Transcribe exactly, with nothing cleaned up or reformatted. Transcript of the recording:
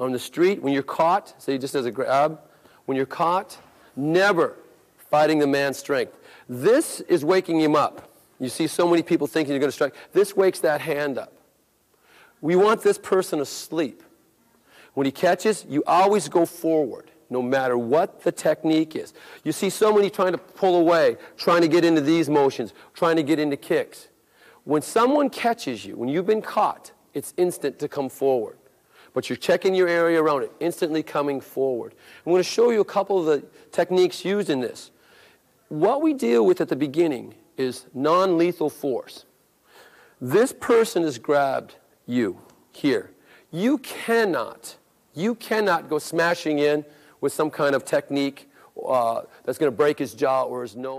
on the street, when you're caught, say just as a grab, when you're caught, never fighting the man's strength. This is waking him up. You see so many people thinking you're going to strike. This wakes that hand up. We want this person asleep. When he catches, you always go forward, no matter what the technique is. You see so many trying to pull away, trying to get into these motions, trying to get into kicks. When someone catches you, when you've been caught, it's instant to come forward. But you're checking your area around it, instantly coming forward. I'm going to show you a couple of the techniques used in this. What we deal with at the beginning is non-lethal force. This person has grabbed you here. You cannot, you cannot go smashing in with some kind of technique uh, that's going to break his jaw or his nose.